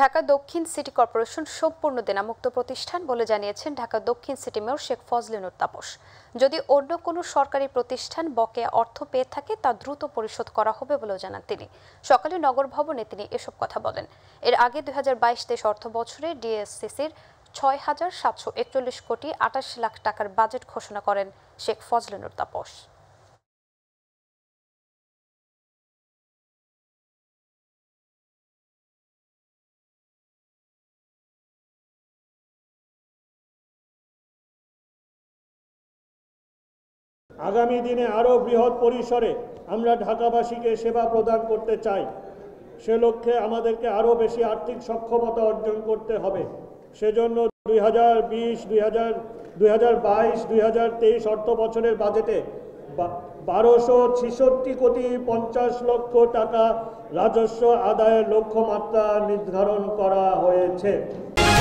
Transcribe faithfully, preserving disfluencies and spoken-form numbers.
ঢাকা দক্ষিণ city corporation সম্পূর্ণ দেনামুক্ত প্রতিষ্ঠান বলে জানিয়েছেন ঢাকা দক্ষিণ সিটি মেয়র শেখ ফজলে নূর তাপস। যদি অন্য কোনো সরকারি প্রতিষ্ঠান বকেয়া অর্থ পেয়ে থাকে তা দ্রুত পরিশোধ করা হবে বলেও জানান তিনি। সকালে নগর ভবনে তিনি এসব কথা বলেন। এর আগে দুই হাজার বাইশ তেইশ অর্থ বছরে ডিএসসিসির ছয় হাজার সাতশো একচল্লিশ কোটি আটাশ লাখ টাকার বাজেট ঘোষণা করেন শেখ ফজলে নূর তাপস। आगामी दिने आरो बृहत परिसरे आमरा ढाकाबासीके सेवा प्रदान करते चाई। से लक्ष्ये आमादेरके आरो बेशी आर्थिक सक्षमता अर्जन करते हबे। सेजन्य দুই হাজার বিশ দুই হাজার বাইশ দুই হাজার তেইশ अर्थ बछरेर बाजेटे बारोशो छिषट्टी कोटी पंचाश लक्ष टाका राजस्व आदायेर लक्ष्यमात्रा निर्धारण करा हयेछे।